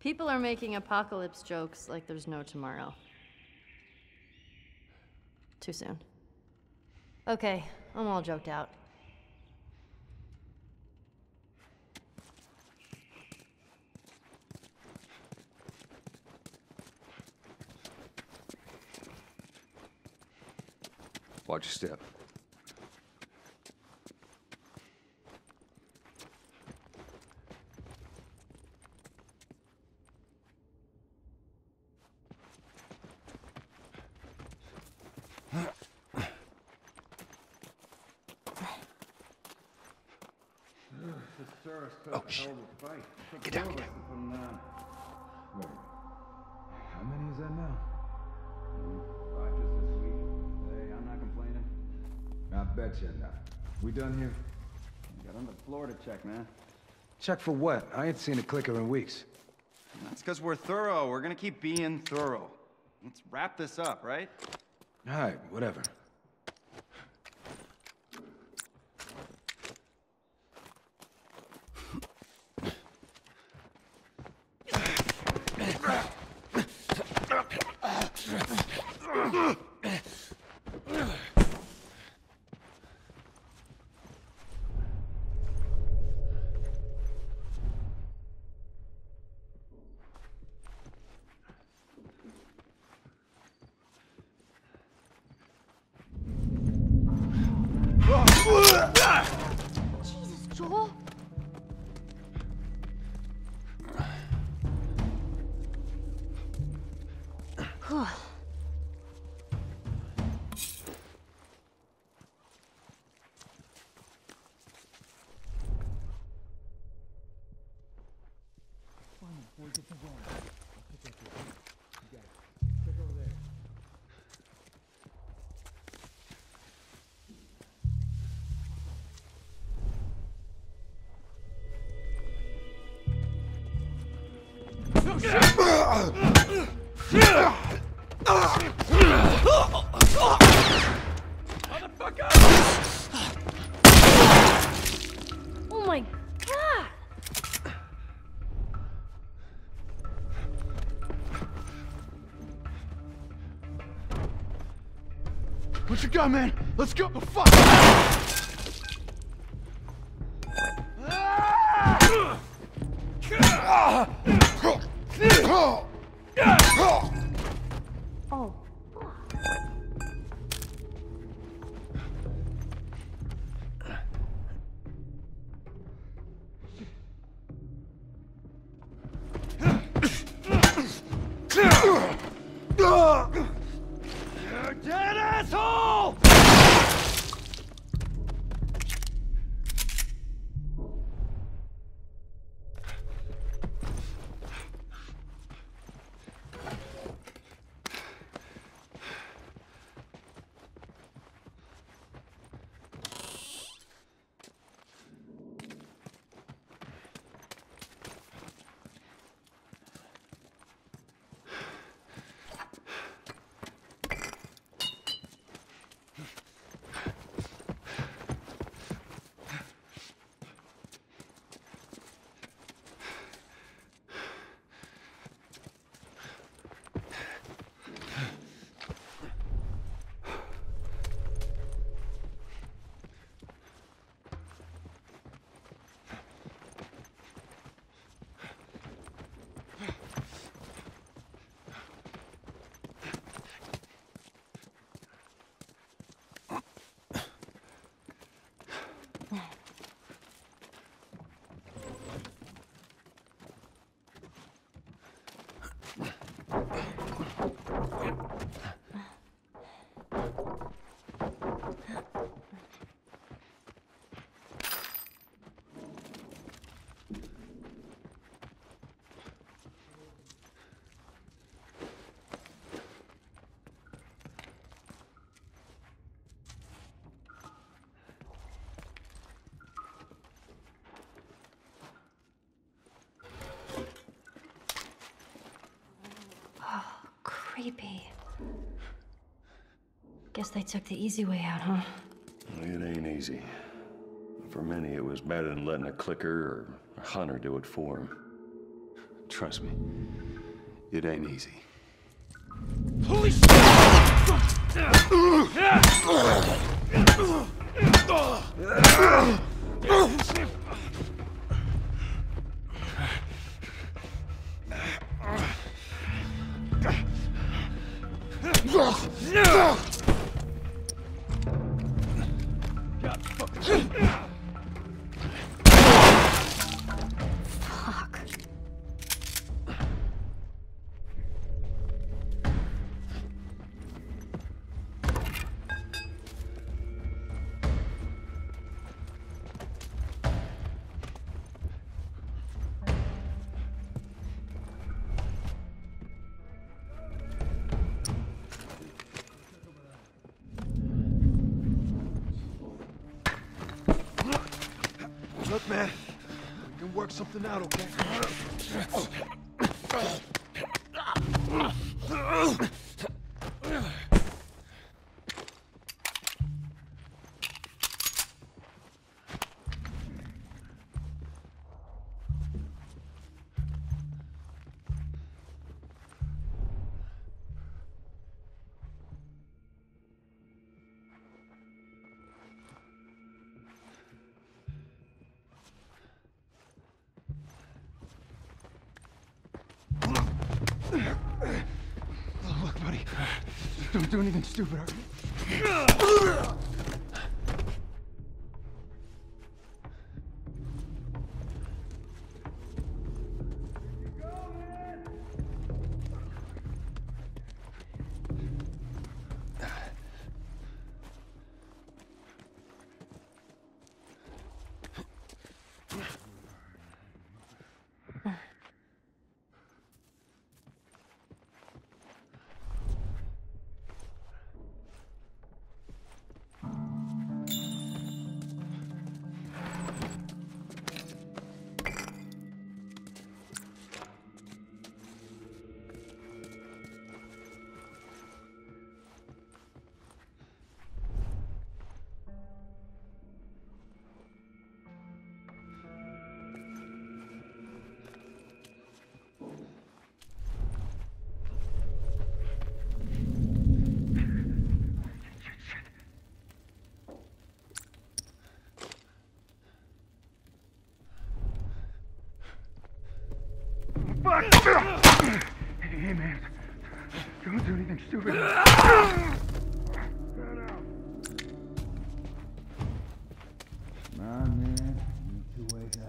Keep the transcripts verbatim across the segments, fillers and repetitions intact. People are making apocalypse jokes like there's no tomorrow. Too soon. Okay, I'm all joked out. Watch your step. Oh, shit. Get down, get down. Wait. How many is that now? Five just this week. Hey, I'm not complaining. I bet you're not. We done here? Got on the floor to check, man. Check for what? I ain't seen a clicker in weeks. That's because we're thorough. We're gonna keep being thorough. Let's wrap this up, right? All right, whatever. Oh my God! What you got, man? Let's go! Oh, fuck! Creepy. Guess they took the easy way out, huh? It ain't easy. For many, it was better than letting a clicker or a hunter do it for them. Trust me, it ain't easy. Holy shit! God fucking... Look, man, we can work something out, okay? Look, buddy, don't do anything stupid, all right? Hey, man, don't do anything stupid. My man, you need to wake up.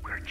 Where'd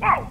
Whoa!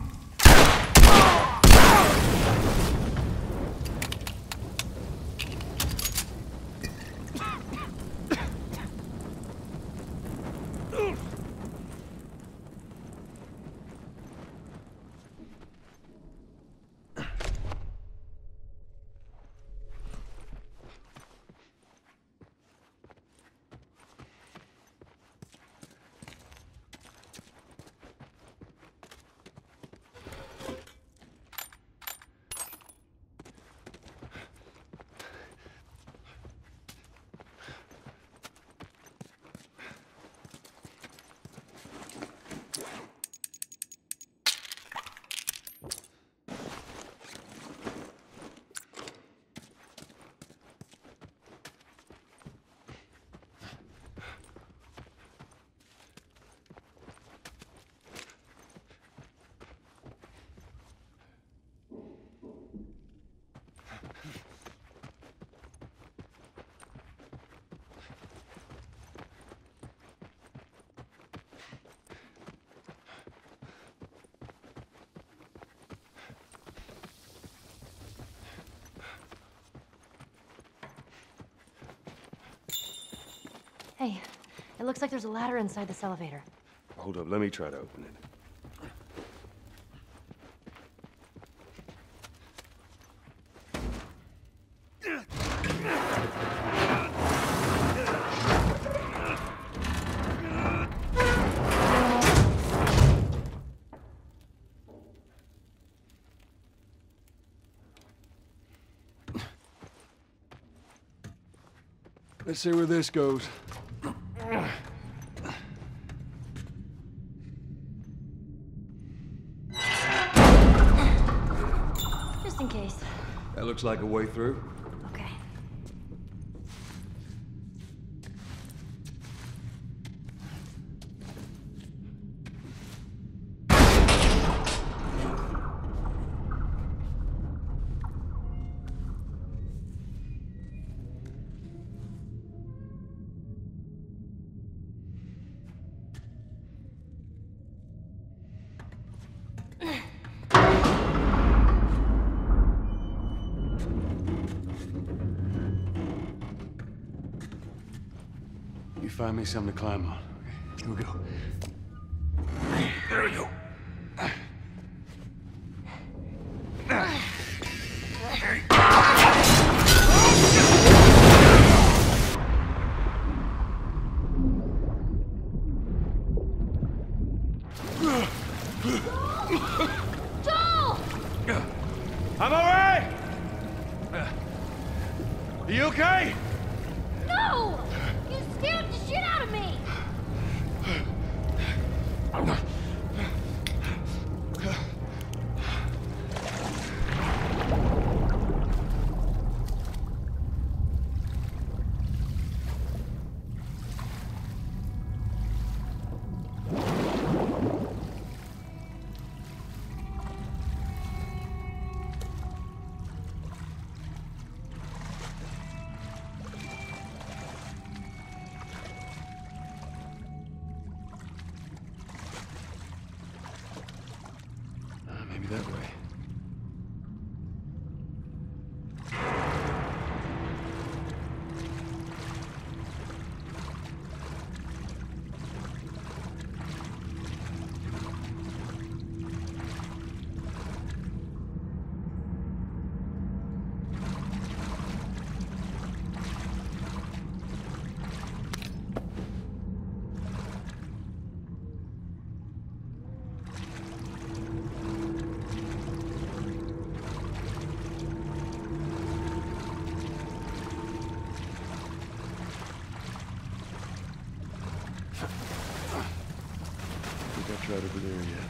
It looks like there's a ladder inside this elevator. Hold up, let me try to open it. Let's see where this goes. Just in case. That looks like a way through. Okay. You find me something to climb on. Okay, here we go. There we go. Joel! I'm all right! Are you okay? No! You scared the shit out of me! I'm not... that way. Right over there, yeah.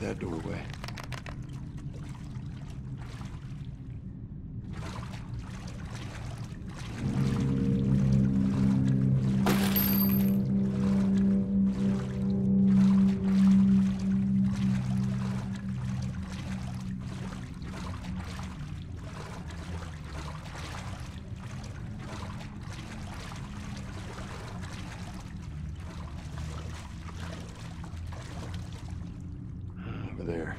That doorway. There.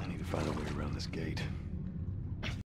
I need to find a way around this gate.